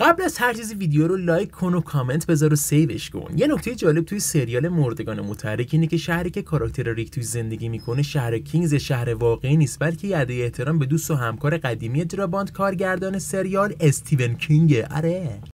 قبل از هر چیزی ویدیو رو لایک کن و کامنت بذار و سیوش کن. یه نکته جالب توی سریال مردگان متحرکین اینه که شهری که کاراکتر ریک توی زندگی میکنه شهر کینگز، شهر واقعی نیست، بلکه یه ادای احترام به دوست و همکار قدیمی دراباند، کارگردان سریال استیون کینگ. آره.